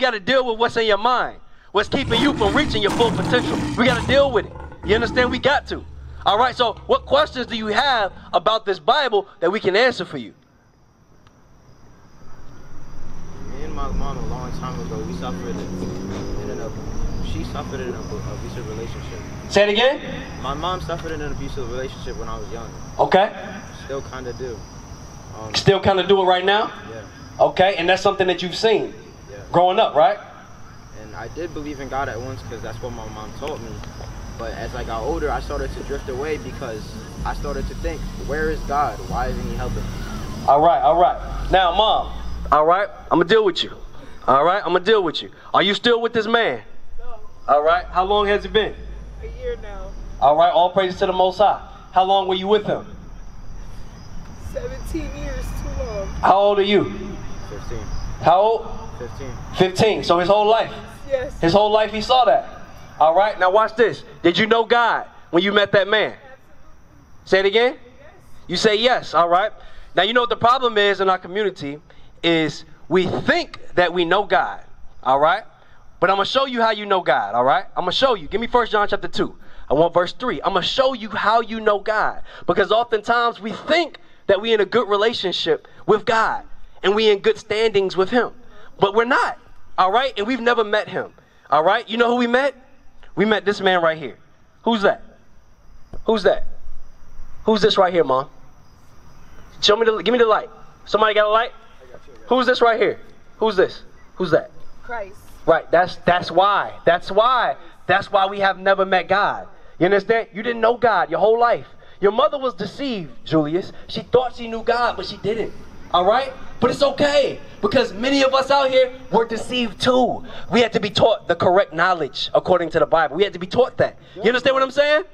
got to deal with what's in your mind. What's keeping you from reaching your full potential. We got to deal with it. You understand? We got to. All right, so what questions do you have about this Bible that we can answer for you? Me and my mom a long time ago, we suffered she suffered an abusive relationship. Say it again? My mom suffered an abusive relationship when I was young. Okay. Still kind of do. Still kind of do it right now? Yeah. Okay, and that's something that you've seen growing up, right? And I did believe in God at once because that's what my mom taught me. But as I got older, I started to drift away because I started to think, where is God? Why isn't he helping me? All right, all right. Now, Mom, all right, I'm going to deal with you. All right, I'm going to deal with you. Are you still with this man? No. All right, how long has it been? A year now. All right, all praises to the Most High. How long were you with him? 17 years, too long. How old are you? 15. How old? 15. 15, so his whole life? Yes. His whole life he saw that. All right, now watch this. Did you know God when you met that man? Absolutely. Say it again? Yes. You say yes, all right. Now you know what the problem is in our community is we think that we know God, all right? But I'm going to show you how you know God, all right? I'm going to show you. Give me 1 John chapter 2. I want verse 3. I'm going to show you how you know God because oftentimes we think that we in a good relationship with God and we in good standings with him. But we're not, all right? And we've never met him, all right? You know who we met? We met this man right here. Who's that? Who's that? Who's this right here, Mom? Show me the, give me the light. Somebody got a light? I got you, Who's this right here? Who's this? Who's that? Christ. Right, that's why. That's why. That's why we have never met God. You understand? You didn't know God your whole life. Your mother was deceived, Julius. She thought she knew God, but she didn't. All right? But it's okay, because many of us out here were deceived too. We had to be taught the correct knowledge according to the Bible. We had to be taught that. You understand what I'm saying?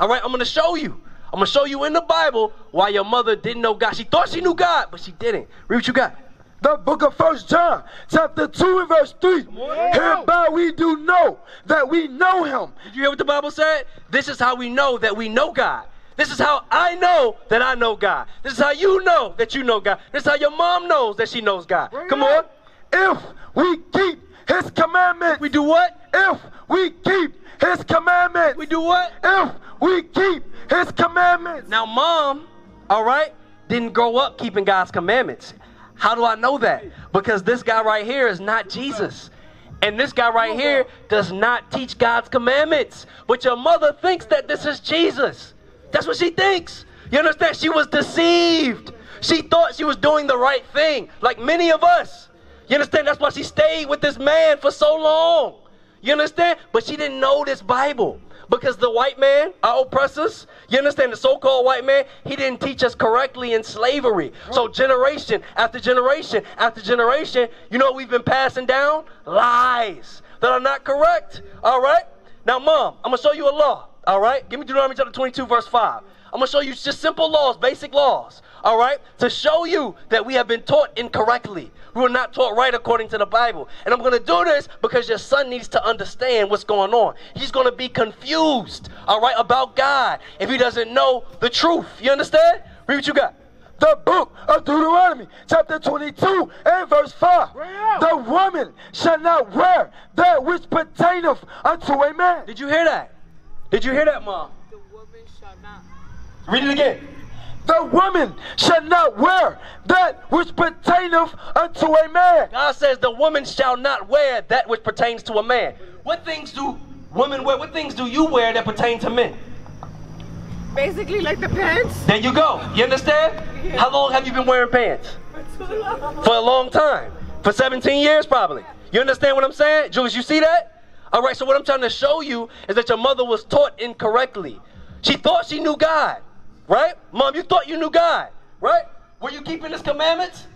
All right, I'm going to show you. I'm going to show you in the Bible why your mother didn't know God. She thought she knew God, but she didn't. Read what you got. The book of 1 John, chapter 2 and verse 3. Hereby we do know that we know him. Did you hear what the Bible said? This is how we know that we know God. This is how I know that I know God. This is how you know that you know God. This is how your mom knows that she knows God. Come on. If we keep his commandments. We do what? If we keep his commandments. We do what? If we keep his commandments. Now, Mom, all right, didn't grow up keeping God's commandments. How do I know that? Because this guy right here is not Jesus. And this guy right here does not teach God's commandments. But your mother thinks that this is Jesus. That's what she thinks. You understand? She was deceived. She thought she was doing the right thing, like many of us. You understand? That's why she stayed with this man for so long. You understand? But she didn't know this Bible because the white man, our oppressors, you understand, the so-called white man, he didn't teach us correctly in slavery. So generation after generation after generation, you know what we've been passing down? Lies that are not correct. All right? Now, Mom, I'm going to show you a law. All right? Give me Deuteronomy chapter 22, verse 5. I'm going to show you just simple laws, basic laws, all right, to show you that we have been taught incorrectly. We were not taught right according to the Bible. And I'm going to do this because your son needs to understand what's going on. He's going to be confused, all right, about God if he doesn't know the truth. You understand? Read what you got. The book of Deuteronomy, chapter 22 and verse 5. The woman shall not wear that which pertaineth unto a man. Did you hear that? Did you hear that, Mom? The woman shall not. Read it again. The woman shall not wear that which pertaineth unto a man. God says the woman shall not wear that which pertains to a man. What things do women wear? What things do you wear that pertain to men? Basically like the pants. There you go. You understand? Yeah. How long have you been wearing pants? For too long. For a long time. For 17 years probably. You understand what I'm saying? Julius, you see that? All right, so what I'm trying to show you is that your mother was taught incorrectly. She thought she knew God, right? Mom, you thought you knew God, right? Were you keeping his commandments?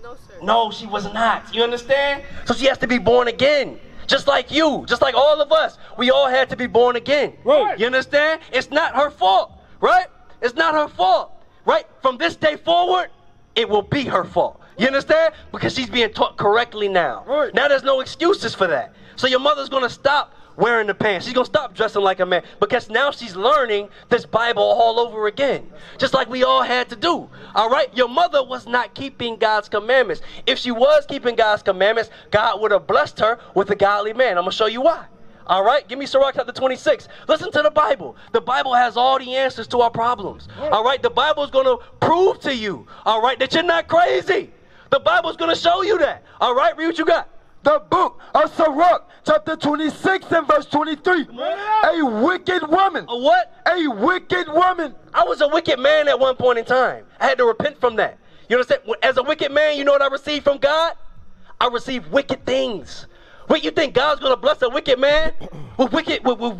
No, sir. No, she was not. You understand? So she has to be born again, just like you, just like all of us. We all had to be born again. Right. You understand? It's not her fault, right? It's not her fault, right? From this day forward, it will be her fault. You understand? Because she's being taught correctly now. Right. Now there's no excuses for that. So your mother's going to stop wearing the pants. She's going to stop dressing like a man, because now she's learning this Bible all over again, just like we all had to do. All right? Your mother was not keeping God's commandments. If she was keeping God's commandments, God would have blessed her with a godly man. I'm going to show you why. All right? Give me Sirach chapter 26. Listen to the Bible. The Bible has all the answers to our problems. All right? The Bible is going to prove to you, all right, that you're not crazy. The Bible is going to show you that. All right? Read what you got. The book of Sirach, chapter 26 and verse 23. A wicked woman. A what? A wicked woman. I was a wicked man at one point in time. I had to repent from that. You understand? As a wicked man, you know what I received from God? I received wicked things. What, you think God's going to bless a wicked man with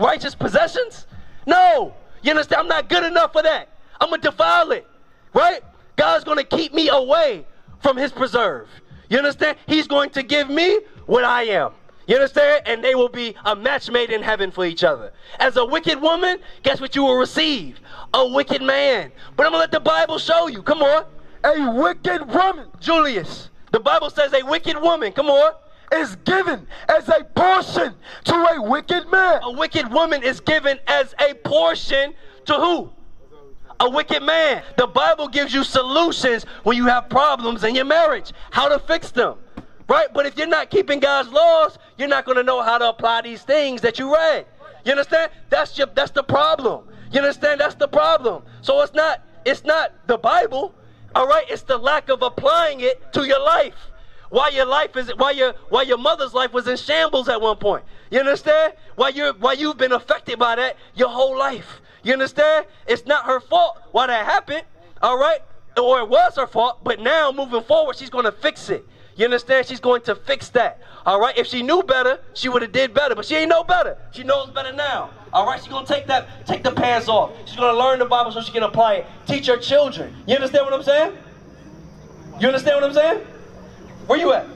righteous possessions? No. You understand? I'm not good enough for that. I'm going to defile it. Right? God's going to keep me away from his preserve. You understand? He's going to give me what I am. You understand? And they will be a match made in heaven for each other. As a wicked woman, guess what you will receive? A wicked man. But I'm going to let the Bible show you. Come on. A wicked woman. Julius, the Bible says a wicked woman. Come on. Is given as a portion to a wicked man. A wicked woman is given as a portion to who? A wicked man. The Bible gives you solutions when you have problems in your marriage, how to fix them, right? But if you're not keeping God's laws, you're not going to know how to apply these things that you read. You understand? That's the problem. You understand? That's the problem. So it's not the Bible, all right? It's the lack of applying it to your life. Why your mother's life was in shambles at one point. You understand? Why you've been affected by that your whole life. You understand? It's not her fault why that happened, all right? Or it was her fault, but now moving forward, she's going to fix it. You understand? She's going to fix that, all right? If she knew better, she would have did better, but she ain't know better. She knows better now, all right? She's going to take the pants off. She's going to learn the Bible so she can apply it. Teach her children. You understand what I'm saying? You understand what I'm saying? Where you at?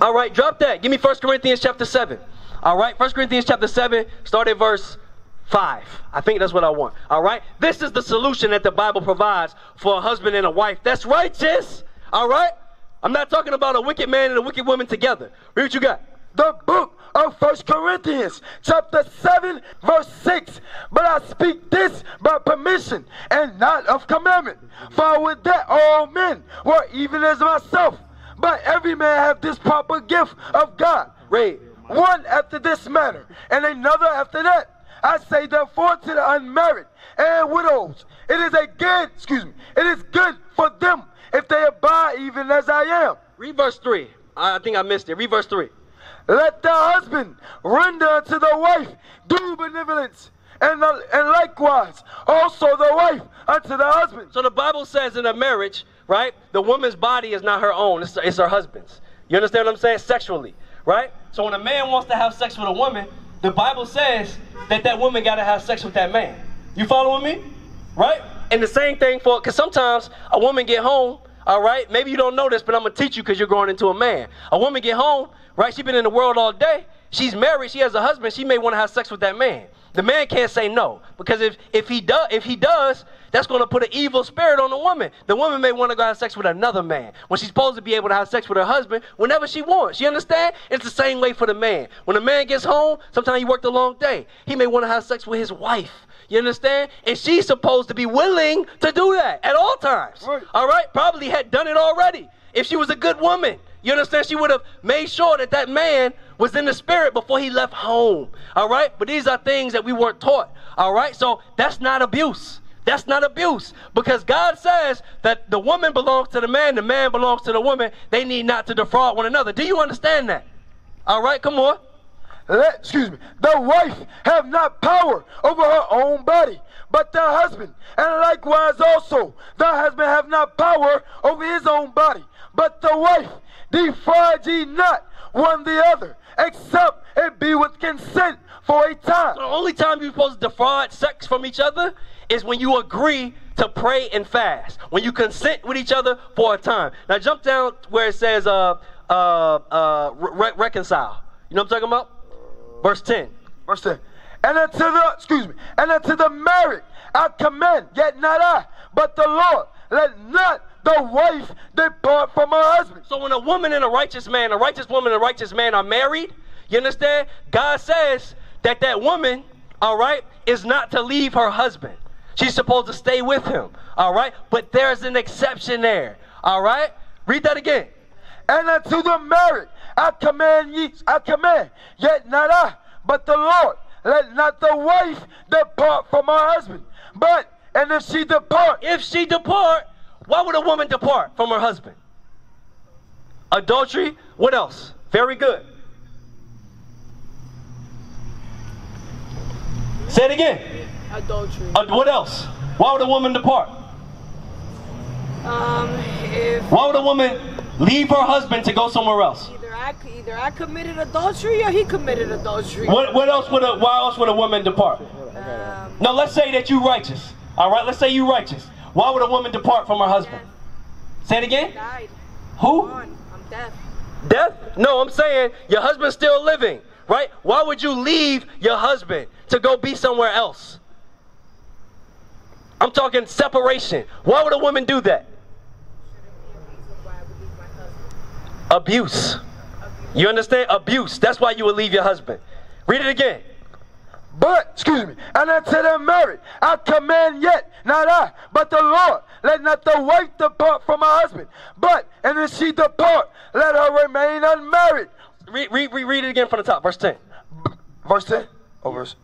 All right, drop that. Give me 1 Corinthians chapter 7. All right, 1 Corinthians chapter 7, start at verse 5. I think that's what I want. All right, this is the solution that the Bible provides for a husband and a wife. That's righteous. All right, I'm not talking about a wicked man and a wicked woman together. Read what you got. The book of 1 Corinthians chapter 7 verse 6. But I speak this by permission and not of commandment. For with that all men were even as myself. But every man have this proper gift of God. Read. One after this manner, and another after that. I say therefore to the unmarried and widows, it is good for them if they abide even as I am. Read verse 3. I think I missed it. Read verse 3. Let the husband render unto the wife due benevolence, and likewise also the wife unto the husband. So the Bible says in a marriage, right, the woman's body is not her own. It's her husband's. You understand what I'm saying? Sexually, right? So when a man wants to have sex with a woman, the Bible says that that woman got to have sex with that man. You following me? Right? And the same thing for, because sometimes a woman get home, all right? Maybe you don't know this, but I'm going to teach you because you're growing into a man. A woman get home, right? She's been in the world all day. She's married. She has a husband. She may want to have sex with that man. The man can't say no, because if he does, that's going to put an evil spirit on the woman. The woman may want to go have sex with another man when she's supposed to be able to have sex with her husband whenever she wants. You understand? It's the same way for the man. When the man gets home, sometimes he worked a long day. He may want to have sex with his wife. You understand? And she's supposed to be willing to do that at all times. Right. All right? Probably had done it already if she was a good woman. You understand? She would have made sure that that man was in the spirit before he left home, all right? But these are things that we weren't taught, all right? So that's not abuse. That's not abuse, because God says that the woman belongs to the man belongs to the woman. They need not to defraud one another. Do you understand that? All right, come on. The wife have not power over her own body, but the husband. And likewise also, the husband have not power over his own body, but the wife. Defraud ye not one the other, except it be with consent for a time. So the only time you're supposed to defraud sex from each other is when you agree to pray and fast, when you consent with each other for a time. Now jump down where it says reconcile. You know what I'm talking about? Verse 10. Verse 10. And unto the married I command, yet not I, but the Lord, let not the wife depart from her husband. So when a woman and a righteous man, a righteous woman and a righteous man are married, You understand? God says that that woman, all right, is not to leave her husband. She's supposed to stay with him, all right? But there's an exception there, all right? Read that again. And unto the married I command, yet not I, but the Lord, let not the wife depart from her husband. But, and if she depart, why would a woman depart from her husband? Adultery, what else? Very good. Say it again. Adultery. What else? Why would a woman depart? Why would a woman leave her husband to go somewhere else? Either I committed adultery or he committed adultery. Why else would a woman depart? No, let's say that you righteous. All right, let's say you righteous. Why would a woman depart from her husband? Death. Say it again. Died. Who? I'm death. Death? No, I'm saying your husband's still living, right? Why would you leave your husband to go be somewhere else? I'm talking separation. Why would a woman do that? Abuse. You understand? Abuse. That's why you would leave your husband. Read it again. But, excuse me, and unto the married I command, yet not I, but the Lord, let not the wife depart from her husband. But, and if she depart, let her remain unmarried. Read it again from the top. Verse 10. Verse 10? Oh, verse.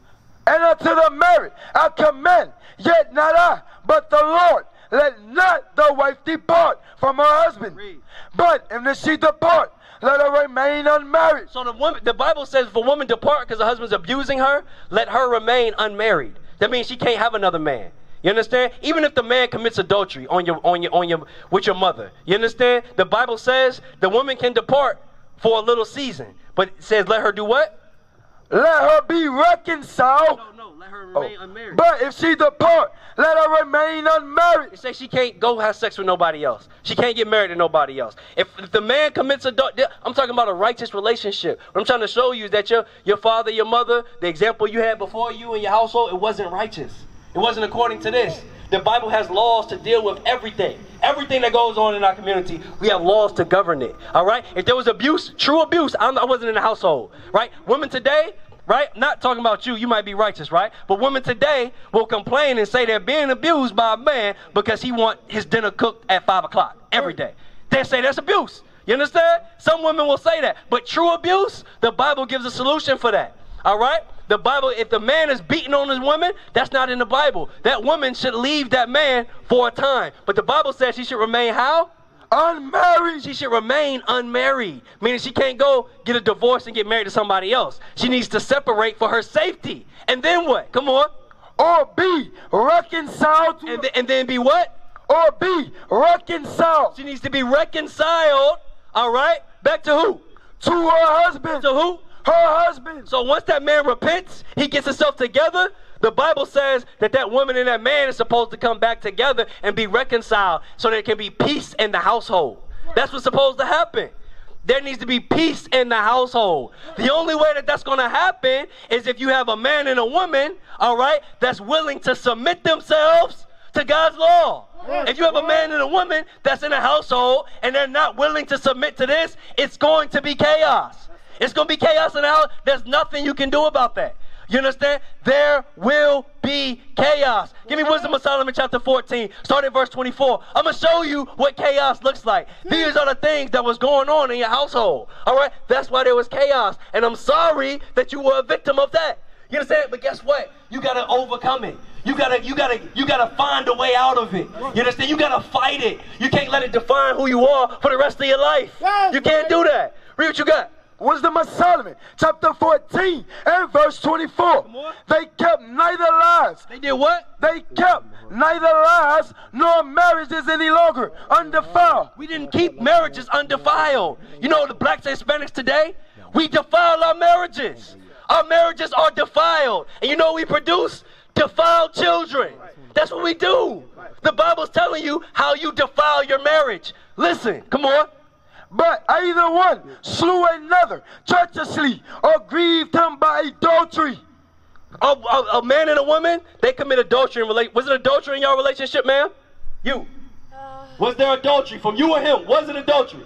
And unto the married I command, yet not I, but the Lord, let not the wife depart from her husband. Read. But, and if she depart, let her remain unmarried. So the Bible says if a woman depart because her husband's abusing her, let her remain unmarried. That means she can't have another man. You understand? Even if the man commits adultery with your mother. You understand? The Bible says the woman can depart for a little season. But it says let her do what? Let her be reconciled. No, let her remain unmarried. But if she depart, let her remain unmarried. It says she can't go have sex with nobody else. She can't get married to nobody else. If the man commits adultery, I'm talking about a righteous relationship. What I'm trying to show you is that your father, your mother, the example you had before you in your household, it wasn't righteous. It wasn't according to this. The Bible has laws to deal with everything. Everything that goes on in our community, we have laws to govern it, all right? If there was abuse, true abuse, I wasn't in the household, right? Women today, right? Not talking about you might be righteous, right? But women today will complain and say they're being abused by a man because he wants his dinner cooked at 5 o'clock every day. They say that's abuse. You understand? Some women will say that. But true abuse, the Bible gives a solution for that, all right? The Bible, if the man is beating on his woman, that's not in the Bible. That woman should leave that man for a time. But the Bible says she should remain how? Unmarried. She should remain unmarried, meaning she can't go get a divorce and get married to somebody else. She needs to separate for her safety. And then what? Come on. Or be reconciled. And then be what? Or be reconciled. She needs to be reconciled, all right? Back to who? To her husband. To who? Her husband. So once that man repents, he gets himself together, the Bible says that that woman and that man is supposed to come back together and be reconciled so there can be peace in the household. That's what's supposed to happen. There needs to be peace in the household. The only way that that's going to happen is if you have a man and a woman, all right, that's willing to submit themselves to God's law. If you have a man and a woman that's in a household and they're not willing to submit to this, it's going to be chaos. It's going to be chaos in the house. There's nothing you can do about that. You understand? There will be chaos. Give me Wisdom of Solomon chapter 14. Start at verse 24. I'm going to show you what chaos looks like. These are the things that was going on in your household. All right? That's why there was chaos. And I'm sorry that you were a victim of that. You understand? But guess what? You got to overcome it. You gotta find a way out of it. You understand? You got to fight it. You can't let it define who you are for the rest of your life. You can't do that. Read what you got. Wisdom of Solomon, chapter 14 and verse 24. They kept neither lies. They did what? They kept neither lies nor marriages any longer undefiled. We didn't keep marriages undefiled. You know the blacks and Hispanics today? We defile our marriages. Our marriages are defiled. And you know what we produce? Defiled children. That's what we do. The Bible's telling you how you defile your marriage. Listen, come on. But either one slew another treacherously or grieved him by adultery. A man and a woman, they commit adultery. Was it adultery in your relationship, ma'am? Was there adultery from you or him? Was it adultery?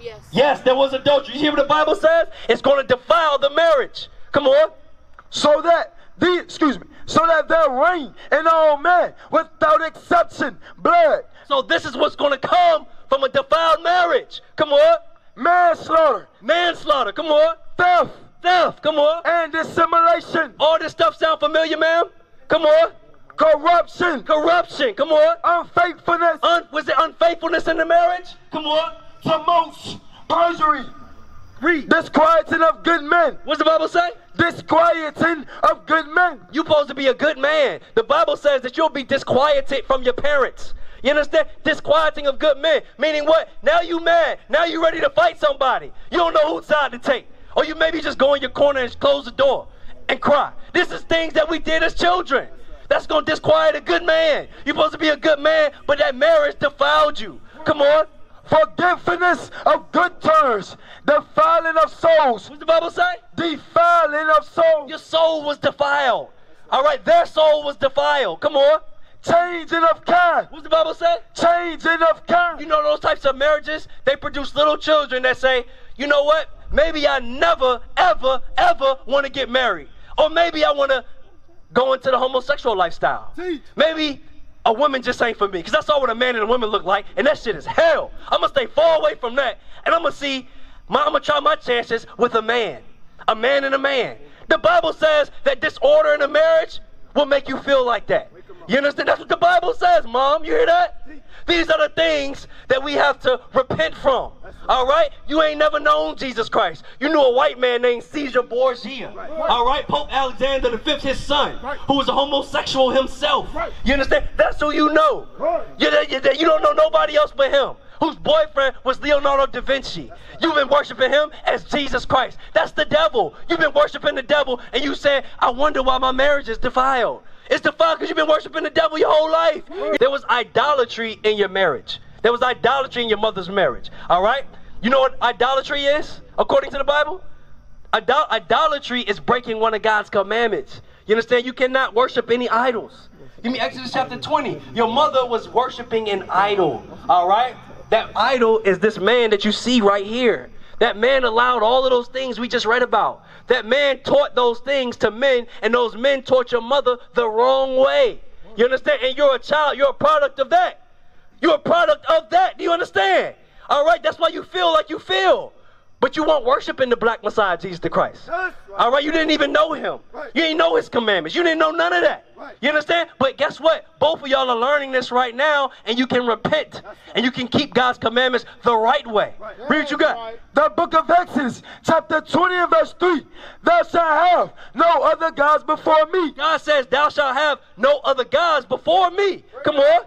Yes. Yes, there was adultery. You hear what the Bible says? It's going to defile the marriage. Come on. So that the, so that their reign in all men, without exception, blood. So this is what's going to come from a defiled marriage. Come on. Manslaughter. Manslaughter. Come on. Theft. Theft. Come on. And dissimulation. All this stuff sound familiar, ma'am? Come on. Corruption. Corruption. Come on. Unfaithfulness. Was it unfaithfulness in the marriage? Come on. Tumults. Perjury. Read. Disquieting of good men. What's the Bible say? Disquieting of good men. You're supposed to be a good man. The Bible says that you'll be disquieted from your parents. You understand? Disquieting of good men. Meaning what? Now you mad. Now you ready to fight somebody. You don't know whose side to take. Or you maybe just go in your corner and close the door and cry. This is things that we did as children. That's going to disquiet a good man. You're supposed to be a good man, but that marriage defiled you. Come on. Forgiveness of good terms. Defiling of souls. What's the Bible say? Defiling of souls. Your soul was defiled. All right, their soul was defiled. Come on. Changing of kind. What's the Bible say? Changing of kind. You know those types of marriages, they produce little children that say, you know what? Maybe I never, ever, ever want to get married. Or maybe I want to go into the homosexual lifestyle. Maybe a woman just ain't for me. Because I saw what a man and a woman look like, and that shit is hell. I'm going to stay far away from that. And I'm going to see, I'm going to try my chances with a man. A man and a man. The Bible says that disorder in a marriage will make you feel like that. You understand? That's what the Bible says, Mom. You hear that? These are the things that we have to repent from. All right? You ain't never known Jesus Christ. You knew a white man named Caesar Borgia. All right? Pope Alexander V, his son, who was a homosexual himself. You understand? That's who you know. You don't know nobody else but him, whose boyfriend was Leonardo da Vinci. You've been worshiping him as Jesus Christ. That's the devil. You've been worshiping the devil, and you said, I wonder why my marriage is defiled. It's defiled because you've been worshiping the devil your whole life. There was idolatry in your marriage. There was idolatry in your mother's marriage. All right? You know what idolatry is, according to the Bible? Idolatry is breaking one of God's commandments. You understand? You cannot worship any idols. You mean Exodus chapter 20. Your mother was worshiping an idol. All right? That idol is this man that you see right here. That man allowed all of those things we just read about. That man taught those things to men, and those men taught your mother the wrong way. You understand? And you're a child. You're a product of that. You're a product of that. Do you understand? All right? That's why you feel like you feel. But you weren't worshiping the black Messiah, Jesus the Christ. All right? You didn't even know him. You didn't know his commandments. You didn't know none of that. You understand? But guess what? Both of y'all are learning this right now, and you can repent, and you can keep God's commandments the right way. Read what you got. The book of Exodus, chapter 20 and verse 3. Thou shalt have no other gods before me. God says, thou shalt have no other gods before me. Come on.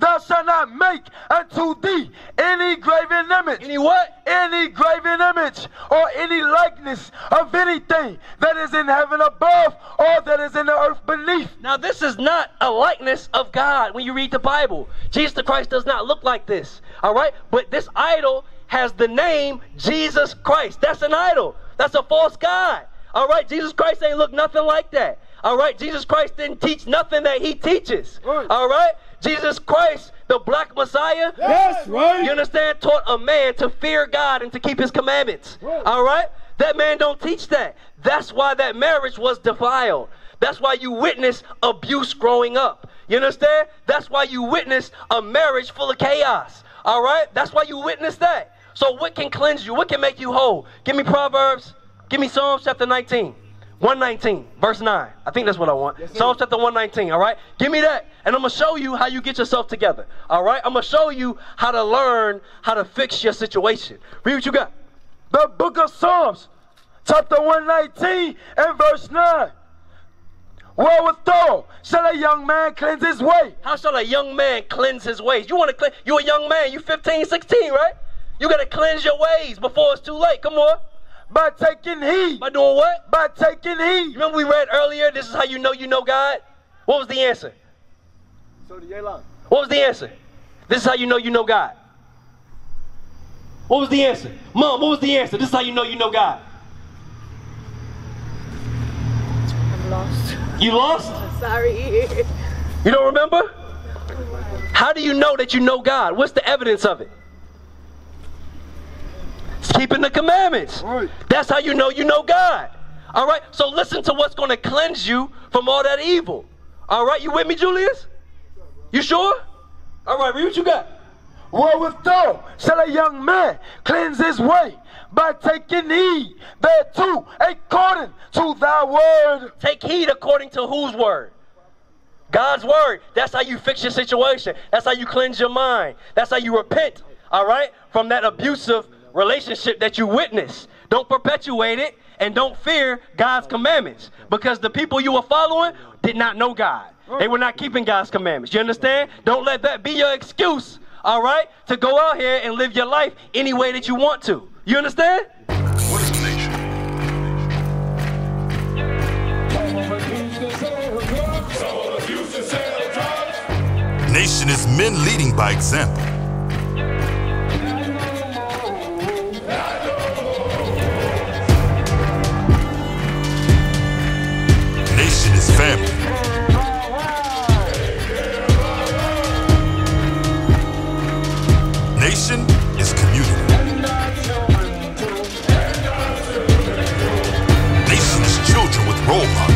Thou shalt not make unto thee any graven image. Any what? Any graven image or any likeness of anything that is in heaven above or that is in the earth beneath. Now this is not a likeness of God when you read the Bible. Jesus the Christ does not look like this. All right? But this idol has the name Jesus Christ. That's an idol. That's a false god. All right? Jesus Christ ain't look nothing like that. All right? Jesus Christ didn't teach nothing that he teaches. All right? Jesus Christ, the black Messiah, that's right. You understand, taught a man to fear God and to keep his commandments. Right. All right? That man don't teach that. That's why that marriage was defiled. That's why you witness abuse growing up. You understand? That's why you witness a marriage full of chaos. All right? That's why you witness that. So what can cleanse you? What can make you whole? Give me Proverbs. Give me Psalms chapter 19. 119, verse 9. I think that's what I want. Yes, Psalms chapter 119, all right? Give me that, and I'm going to show you how you get yourself together, all right? I'm going to show you how to learn how to fix your situation. Read what you got. The book of Psalms, chapter 119 and verse 9. Wherewithal shall a young man cleanse his way? How shall a young man cleanse his ways? You want to cleanse, you're a young man, you 15, 16, right? You got to cleanse your ways before it's too late. Come on. By taking heed. By doing what? By taking heed. Remember we read earlier, this is how you know God? What was the answer? What was the answer? This is how you know God. What was the answer? Mom, what was the answer? This is how you know God. I'm lost. You lost? I'm sorry. You don't remember? How do you know that you know God? What's the evidence of it? Keeping the commandments. Right. That's how you know God. All right? So listen to what's going to cleanse you from all that evil. All right? You with me, Julius? You sure? All right, read what you got. Wherewith thou shall a young man cleanse his way by taking heed thereto according to thy word. Take heed according to whose word? God's word. That's how you fix your situation. That's how you cleanse your mind. That's how you repent, all right, from that abusive relationship that you witnessed. Don't perpetuate it, and don't fear God's commandments, because the people you were following did not know God. They were not keeping God's commandments. You understand? Don't let that be your excuse, all right, to go out here and live your life any way that you want to. You understand? What is the nation? Nation is men leading by example. Nation is family. Nation is community. Nation is children with role models.